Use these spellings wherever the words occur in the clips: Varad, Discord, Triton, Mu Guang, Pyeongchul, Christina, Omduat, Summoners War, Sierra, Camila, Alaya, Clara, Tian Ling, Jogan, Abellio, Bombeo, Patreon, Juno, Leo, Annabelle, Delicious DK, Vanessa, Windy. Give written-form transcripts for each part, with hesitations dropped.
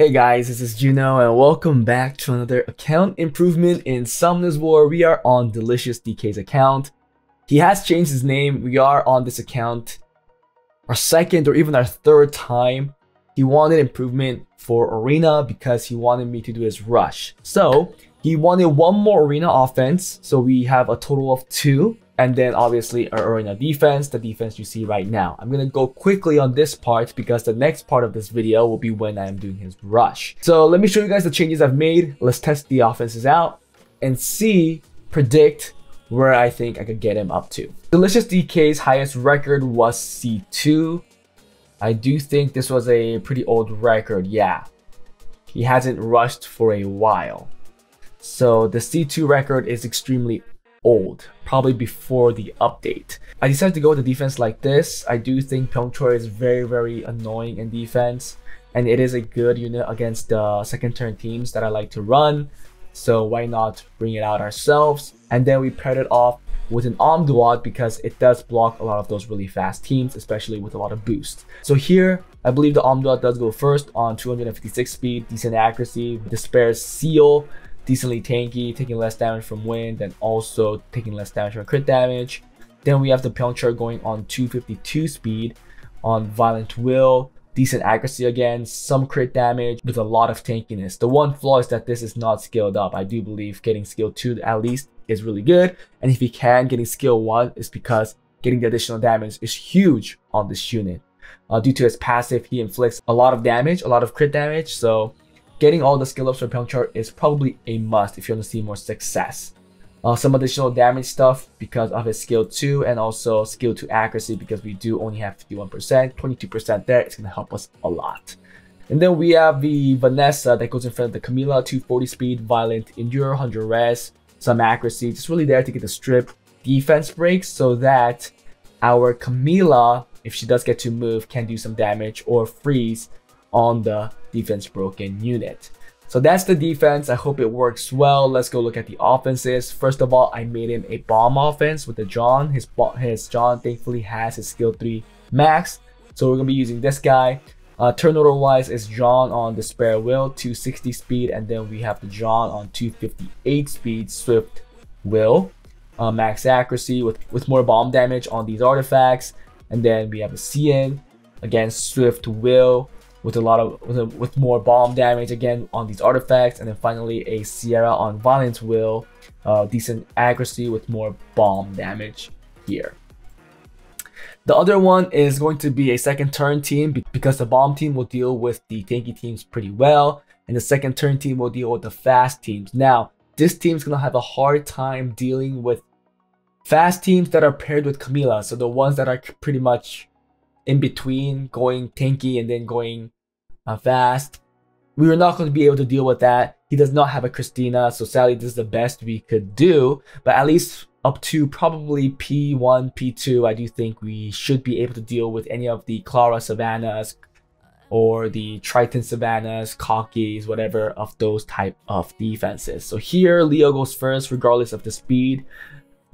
Hey guys, this is Juno and welcome back to another account improvement in Summoners War. We are on Delicious DK's account. He has changed his name. We are on this account our second or even our third time. He wanted improvement for arena because he wanted me to do his rush. So he wanted one more arena offense. So we have a total of two. And then obviously our arena defense, the defense you see right now. I'm gonna go quickly on this part because the next part of this video will be when I'm doing his rush. So let me show you guys the changes I've made. Let's test the offenses out and see, predict where I think I could get him up to. Delicious DK's highest record was C2. I do think this was a pretty old record, yeah. He hasn't rushed for a while. So the C2 record is extremely old, probably before the update. I decided to go with the defense like this. I do think Pyeongchul is very annoying in defense, and it is a good unit against the second turn teams that I like to run, so why not bring it out ourselves? And then we paired it off with an Omduat because it does block a lot of those really fast teams, especially with a lot of boost. So here, I believe the Omduat does go first on 256 speed, decent accuracy, Despair's seal, decently tanky, taking less damage from wind and also taking less damage from crit damage. Then we have the Pyeongchul going on 252 speed on Violent Will, decent accuracy again, some crit damage with a lot of tankiness. The one flaw is that this is not scaled up. I do believe getting skill 2 at least is really good, and if you can, getting skill 1 is because getting the additional damage is huge on this unit. Due to his passive, he inflicts a lot of damage, a lot of crit damage, so getting all the skill ups for Pyeongchul is probably a must if you want to see more success. Some additional damage stuff because of his skill 2 and also skill 2 accuracy because we do only have 51%, 22% there. It's going to help us a lot. And then we have the Vanessa that goes in front of the Camila, 240 speed, violent, endure, 100 res, some accuracy. Just really there to get the strip defense breaks so that our Camila, if she does get to move, can do some damage or freeze on the defense broken unit. So that's the defense. I hope it works well. Let's go look at the offenses. First of all, I made him a bomb offense with the John. His John thankfully has his skill 3 max, so we're gonna be using this guy. Turn order wise is John on the Spare Will 260 speed, and then we have the John on 258 speed Swift Will, max accuracy with more bomb damage on these artifacts, and then we have a CN again Swift Will with a lot of with more bomb damage again on these artifacts, and then finally a Sierra on Violent Will, decent accuracy with more bomb damage here. The other one is going to be a second turn team because the bomb team will deal with the tanky teams pretty well, and the second turn team will deal with the fast teams. Now this team's gonna have a hard time dealing with fast teams that are paired with Camila, so the ones that are pretty much in between going tanky and then going fast. We were not going to be able to deal with that. He does not have a Christina, so sadly this is the best we could do, but at least up to probably P1, P2, I do think we should be able to deal with any of the Clara Savannahs or the Triton Savannahs, Cockies, whatever of those type of defenses. So here Leo goes first regardless of the speed.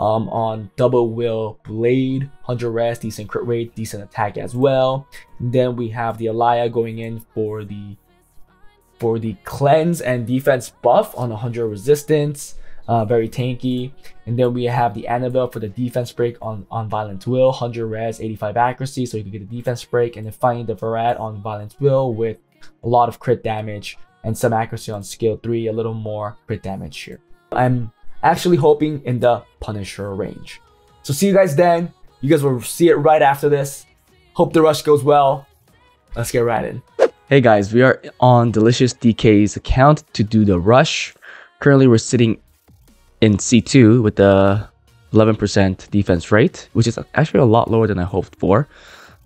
On double will blade, 100 res, decent crit rate, decent attack as well. And then we have the Alaya going in for the cleanse and defense buff on 100 resistance, very tanky. And then we have the Annabelle for the defense break on violent will, 100 res, 85 accuracy, so you can get the defense break. And then finally the Varad on violent will with a lot of crit damage and some accuracy on skill 3, a little more crit damage here. I'm actually hoping in the Punisher range. So see you guys then. You guys will see it right after this. Hope the rush goes well. Let's get right in. Hey guys, we are on Delicious DK's account to do the rush. Currently we're sitting in C2 with the 11% defense rate, which is actually a lot lower than I hoped for.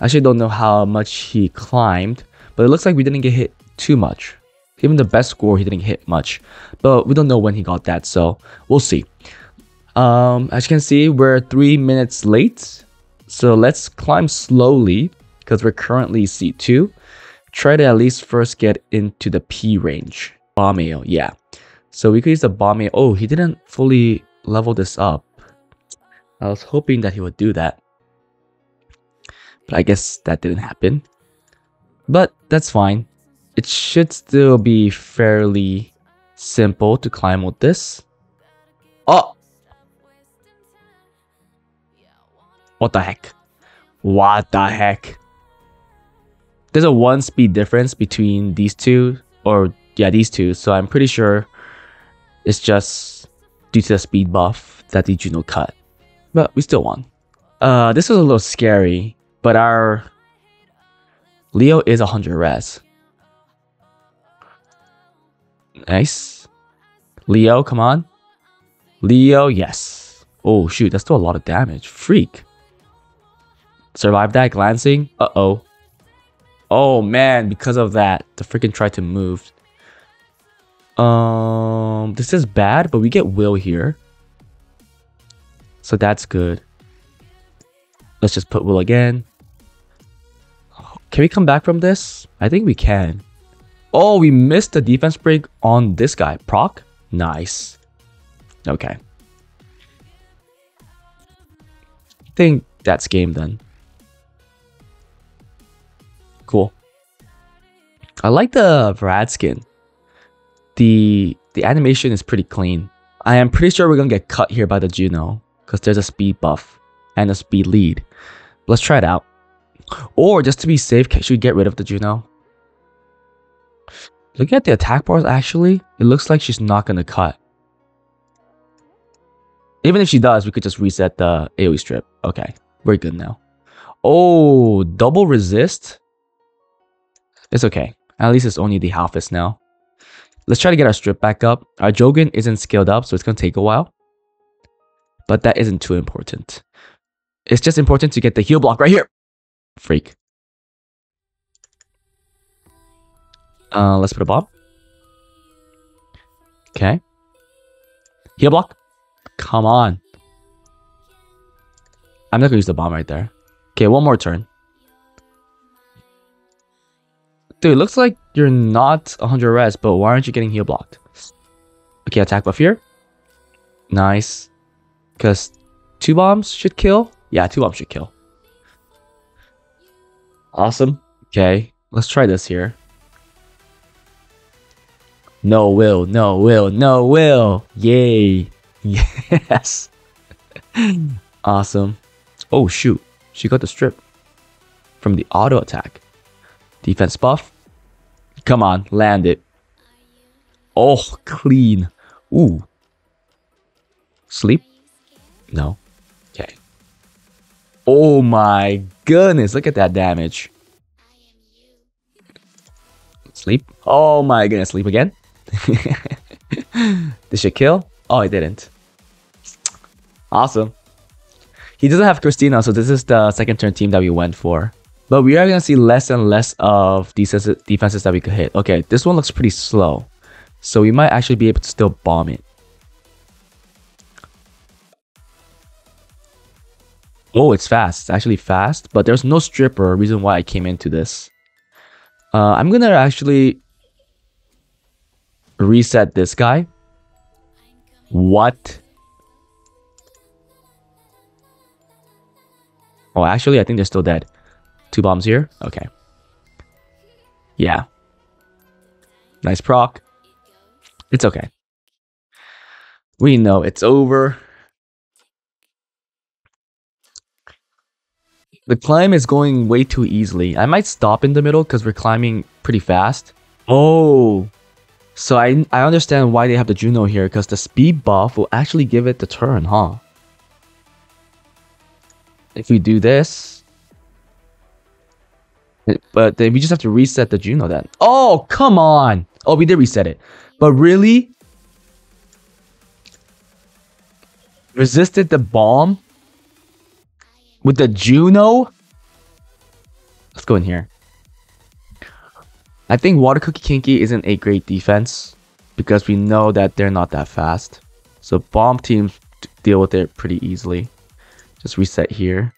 I actually don't know how much he climbed, but it looks like we didn't get hit too much. Even the best score, he didn't hit much, but we don't know when he got that, so we'll see. As you can see, we're 3 minutes late, so let's climb slowly because we're currently C2. Try to at least first get into the P range. Bombeo, yeah. So we could use the Bombeo. Oh, he didn't fully level this up. I was hoping that he would do that, but I guess that didn't happen. But that's fine. it should still be fairly simple to climb with this. Oh! What the heck? What the heck? There's a 1 speed difference between these two, or yeah, these two, so I'm pretty sure it's just due to the speed buff that the Juno cut. But we still won. This was a little scary, but our Leo is 100 res. Nice. Leo, come on. Leo, yes. Oh shoot, that's still a lot of damage. Freak. Survive that glancing. Uh-oh. Oh man, because of that, the freaking Triton moved. This is bad, but we get Will here. So that's good. Let's just put Will again. Can we come back from this? I think we can. Oh, we missed the defense break on this guy. Proc? Nice. Okay. I think that's game then. Cool. I like the Varad skin. The animation is pretty clean. I am pretty sure we're gonna get cut here by the Juno because there's a speed buff and a speed lead. Let's try it out. Or just to be safe, should we get rid of the Juno? Looking at the attack bars, actually, it looks like she's not gonna cut. Even if she does, we could just reset the AoE strip. Okay, we're good now. Oh, double resist? It's okay. At least it's only the half-fist now. Let's try to get our strip back up. Our Jogan isn't scaled up, so it's going to take a while. But that isn't too important. It's just important to get the heal block right here. Freak. Let's put a bomb. Okay. Heal block. Come on. I'm not going to use the bomb right there. Okay, one more turn. Dude, it looks like you're not 100 res, but why aren't you getting heal blocked? Okay, attack buff here. Nice. Because 2 bombs should kill? Yeah, 2 bombs should kill. Awesome. Okay, let's try this here. No Will, no Will, no Will. Yay. Yes. Awesome. Oh, shoot. She got the strip from the auto attack. Defense buff. Come on, land it. Oh, clean. Ooh. Sleep? No. Okay. Oh my goodness, look at that damage. Sleep? Oh my goodness, sleep again? Did she kill? Oh, it didn't. Awesome. He doesn't have Christina, so this is the second turn team that we went for. But we are going to see less and less of these defenses that we could hit. Okay, this one looks pretty slow. So we might actually be able to still bomb it. Oh, it's fast. It's actually fast. But there's no stripper, reason why I came into this. I'm going to actually reset this guy. What? Oh, actually, I think they're still dead. 2 bombs here. Okay. Yeah. Nice proc. It's okay. We know it's over. The climb is going way too easily. I might stop in the middle because we're climbing pretty fast. Oh. So I understand why they have the Juno here because the speed buff will actually give it the turn, huh? If we do this. But then we just have to reset the Juno then. Oh, come on. Oh, we did reset it. But really? Resisted the bomb? With the Juno? Let's go in here. I think Water Cookie Kinky isn't a great defense. Because we know that they're not that fast. So bomb teams deal with it pretty easily. Just reset here.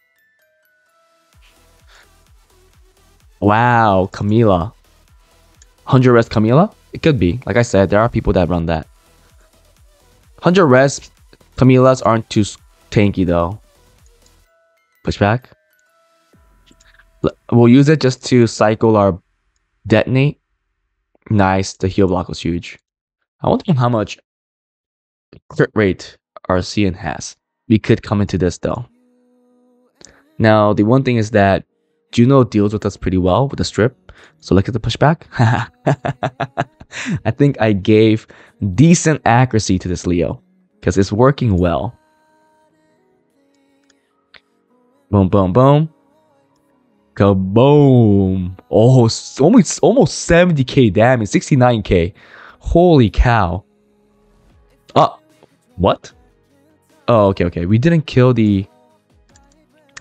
Wow, Camila. 100 res Camila? It could be. Like I said, there are people that run that. 100 res Camilas aren't too tanky though. Pushback. We'll use it just to cycle our detonate. Nice. The heal block was huge. I wonder how much crit rate our CN has. We could come into this though. Now, the one thing is that Juno deals with us pretty well with the strip. So look at the pushback. I think I gave decent accuracy to this Leo because it's working well. Boom, boom, boom. Kaboom. Oh, almost 70k damage, 69k. Holy cow. Oh, what? Oh, okay, okay. We didn't kill the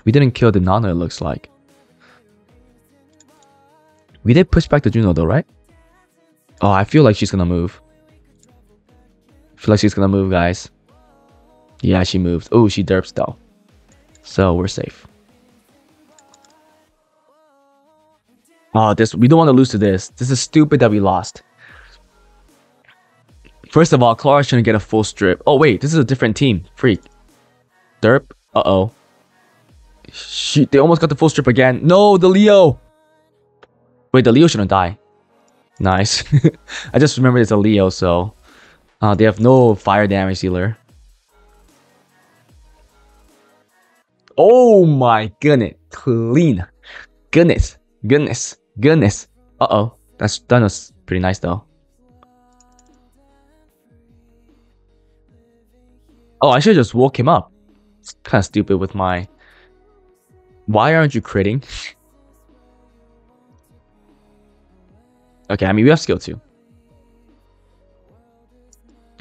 Nana, it looks like. We did push back the Juno though, right? Oh, I feel like she's gonna move. I feel like she's gonna move, guys. Yeah, she moves. Oh, she derps though. So we're safe. Oh, this, we don't want to lose to this. This is stupid that we lost. First of all, Clara shouldn't get a full strip. Oh wait, this is a different team. Freak. Derp. Uh-oh. Shoot, they almost got the full strip again. No, the Leo. Wait, the Leo shouldn't die. Nice. I just remembered it's a Leo, so they have no fire damage dealer. Oh my goodness. Clean. Goodness. Goodness. Goodness. Uh-oh. That's done us pretty nice though. Oh, I should just woke him up. It's kind of stupid with my... Why aren't you critting? Okay, I mean, we have skill too.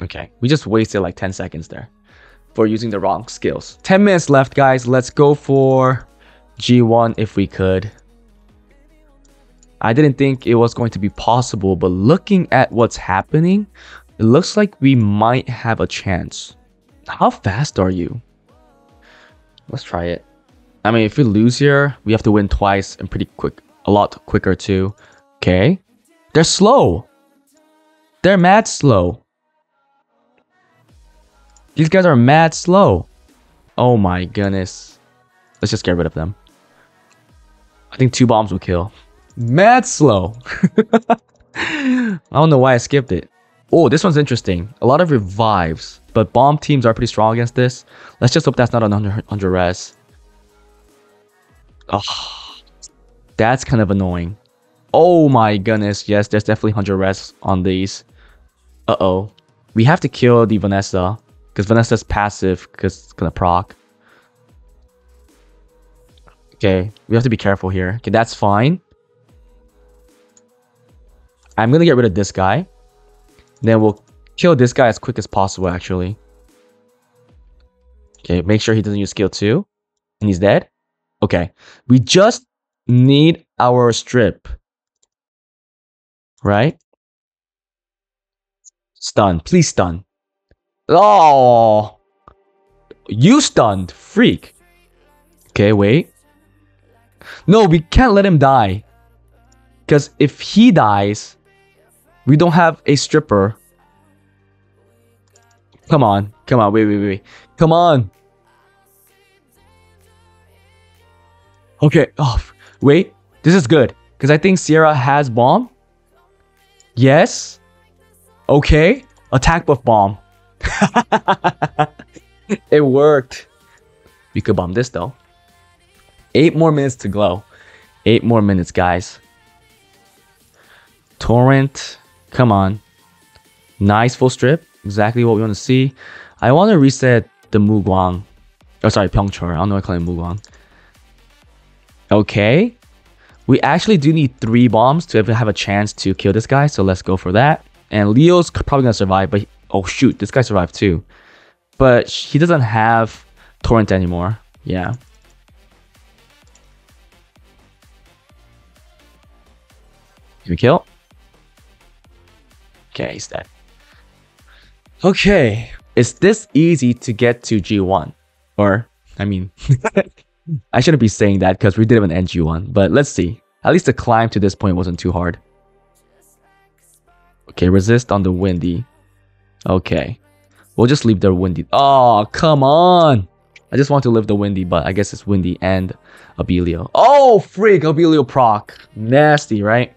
Okay, we just wasted like 10 seconds there for using the wrong skills. 10 minutes left, guys. Let's go for G1 if we could. I didn't think it was going to be possible, but looking at what's happening, it looks like we might have a chance. How fast are you? Let's try it. I mean, if we lose here, we have to win twice and pretty quick, a lot quicker too. Okay. They're slow. They're mad slow. These guys are mad slow. Oh my goodness. Let's just get rid of them. I think 2 bombs will kill. Mad slow. I don't know why I skipped it. Oh, this one's interesting. A lot of revives, but bomb teams are pretty strong against this. Let's just hope that's not an 100 res. Oh, that's kind of annoying. Oh my goodness. Yes, there's definitely 100 res on these. Uh-oh. We have to kill the Vanessa because Vanessa's passive because it's going to proc. Okay, we have to be careful here. Okay, that's fine. I'm going to get rid of this guy. Then we'll kill this guy as quick as possible, actually. Okay, make sure he doesn't use skill 2. And he's dead. Okay. We just need our strip. Right? Stun. Please stun. Oh! You stunned. Freak. Okay, wait. No, we can't let him die. Because if he dies, we don't have a stripper. Come on. Come on. Wait, wait, wait. Come on. Okay. Oh, wait. This is good. Because I think Sierra has bomb. Yes. Okay. Attack buff bomb. It worked. We could bomb this though. 8 more minutes to go. 8 more minutes, guys. Torrent. Come on. Nice full strip. Exactly what we want to see. I want to reset the Mu Guang. Oh, sorry, Pyeongchul. I don't know why I call it Mu Guang. Okay. We actually do need 3 bombs to even have a chance to kill this guy. So let's go for that. And Leo's probably going to survive. But oh, shoot. This guy survived too. But he doesn't have Torrent anymore. Yeah. Can we kill? Okay, he's dead. Okay, it's this easy to get to G1. Or, I mean, I shouldn't be saying that because we didn't even end G1. But let's see. At least the climb to this point wasn't too hard. Okay, resist on the Windy. Okay. We'll just leave the Windy. Oh, come on. I just want to leave the Windy, but I guess it's Windy and Abellio. Oh, freak, Abellio proc. Nasty, right?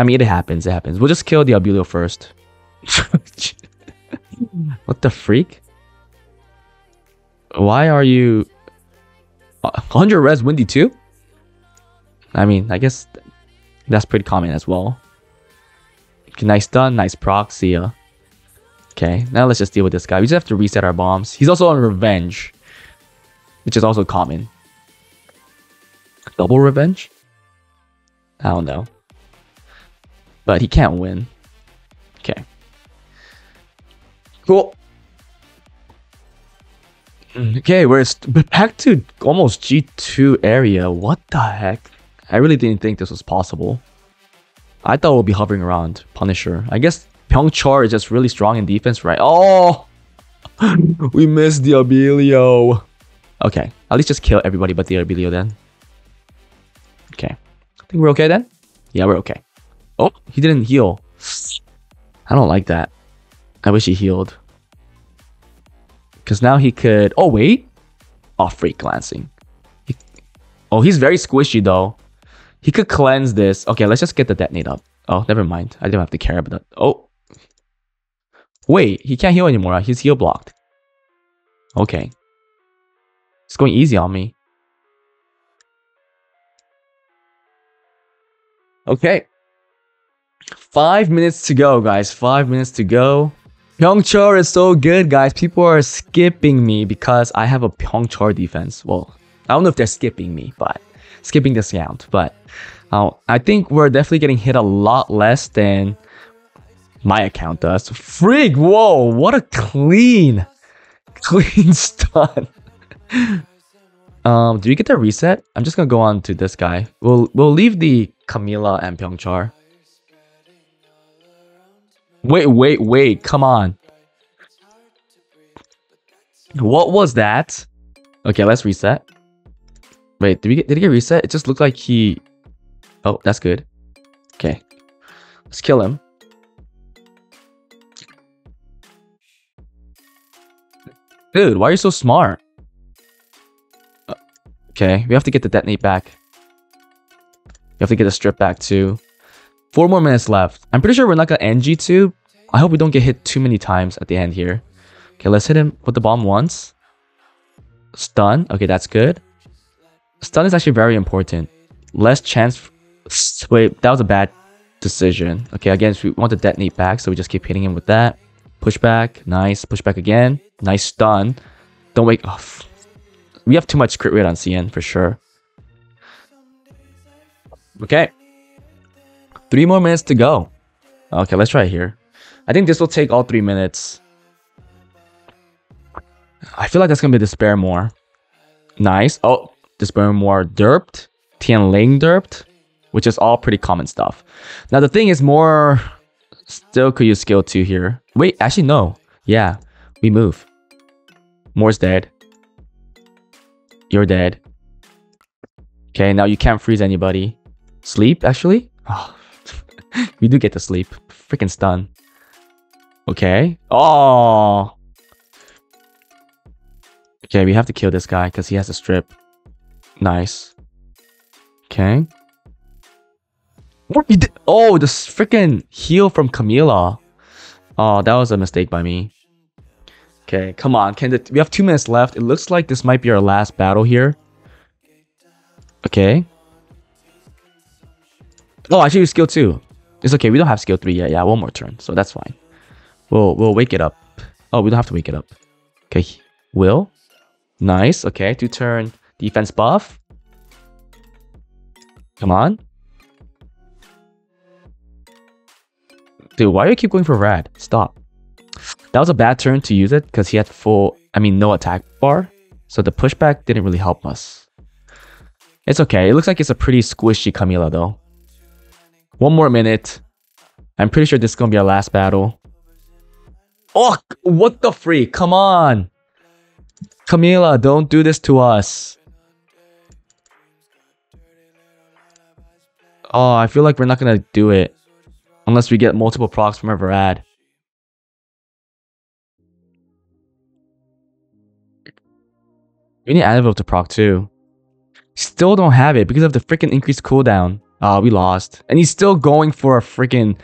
I mean, it happens. It happens. We'll just kill the Abellio first. What the freak? Why are you 100 res Windy too? I mean, I guess that's pretty common as well. Okay, nice stun, nice proc, see ya. Okay, now let's just deal with this guy. We just have to reset our bombs. He's also on revenge, which is also common. Double revenge? I don't know. But he can't win. Okay. Cool. Okay, we're back to almost G2 area. What the heck? I really didn't think this was possible. I thought we'll be hovering around Punisher. I guess Pyeongchul is just really strong in defense, right? Oh! We missed the Abellio. Okay, at least just kill everybody but the Abellio then. Okay. I think we're okay then? Yeah, we're okay. Oh, he didn't heal. I don't like that. I wish he healed. Because now he could... Oh, wait. Oh, free cleansing. Oh, he's very squishy, though. He could cleanse this. Okay, let's just get the detonate up. Oh, never mind. I don't have to care about that. Oh. Wait, he can't heal anymore. He's heal blocked. Okay. It's going easy on me. Okay. 5 minutes to go, guys. 5 minutes to go. Pyeongchul is so good, guys. People are skipping me because I have a Pyeongchul defense. Well, I don't know if they're skipping me, but skipping this round. But I think we're definitely getting hit a lot less than my account does. Frig! Whoa! What a clean stun. Do we get the reset? I'm just gonna go on to this guy. We'll leave the Camila and Pyeongchul. Wait, come on. What was that? Okay, let's reset. Wait, did he get reset? It just looked like he... Oh, that's good. Okay. Let's kill him. Dude, why are you so smart? Okay, we have to get the detonate back. We have to get the strip back too. 4 more minutes left. I'm pretty sure we're not gonna end G2. I hope we don't get hit too many times at the end here. Okay, let's hit him with the bomb once. Stun. Okay, that's good. Stun is actually very important. Less chance... Wait, that was a bad decision. Okay, again, we want to detonate back, so we just keep hitting him with that. Push back. Nice. Push back again. Nice stun. Don't wake up. Oh, we have too much crit rate on CN for sure. Okay. 3 more minutes to go. Okay, let's try it here. I think this will take all 3 minutes. I feel like that's going to be Despair More. Nice. Oh, Despair More derped. Tian Ling derped. Which is all pretty common stuff. Now, the thing is more... Still could use skill 2 here. Wait, actually, no. Yeah, we move. More's dead. You're dead. Okay, now you can't freeze anybody. Sleep, actually? Oh. We do get to sleep. Freaking stun. Okay. Oh. Okay, we have to kill this guy because he has a strip. Nice. Okay. Oh, this freaking heal from Camila. Oh, that was a mistake by me. Okay, come on. We have 2 minutes left. It looks like this might be our last battle here. Okay. Oh, I should use skill 2. It's okay, we don't have skill 3 yet. Yeah, 1 more turn, so that's fine. We'll wake it up. Oh, we don't have to wake it up. Okay, will. Nice, okay. 2 turn defense buff. Come on. Dude, why do you keep going for Rad? Stop. That was a bad turn to use it, because he had no attack bar. So the pushback didn't really help us. It's okay. It looks like it's a pretty squishy Camila, though. 1 more minute. I'm pretty sure this is going to be our last battle. Oh, what the freak? Come on. Camila, don't do this to us. Oh, I feel like we're not going to do it. Unless we get multiple procs from Varad. We need Annabelle to proc too. Still don't have it because of the freaking increased cooldown. We lost. And he's still going for a freaking...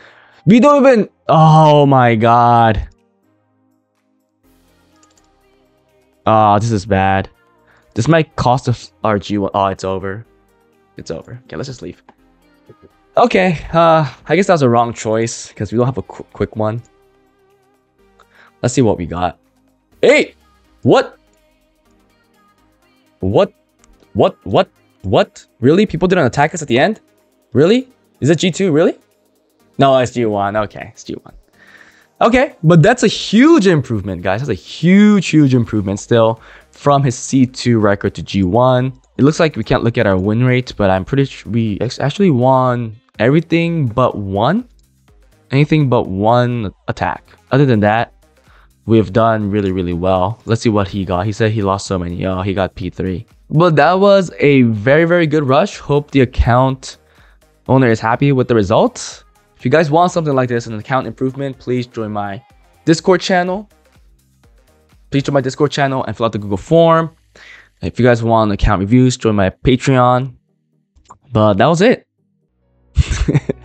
We don't even... Oh my god. Oh, this is bad. This might cost us our G1. Oh, it's over. It's over. Okay, let's just leave. Okay, I guess that was a wrong choice because we don't have a quick one. Let's see what we got. Hey! What? What? What? What? What? Really? People didn't attack us at the end? Really? Is it G2? Really? No, it's G1. Okay, it's G1. Okay, but that's a huge improvement, guys. That's a huge, huge improvement still from his C2 record to G1. It looks like we can't look at our win rate, but I'm pretty sure we actually won everything but one. Anything but one attack. Other than that, we've done really, really well. Let's see what he got. He said he lost so many. Oh, he got P3. But that was a very, very good rush. Hope the account owner is happy with the results. If you guys want something like this, an account improvement, please join my Discord channel. Please join my Discord channel and fill out the Google form. If you guys want account reviews, join my Patreon. But that was it.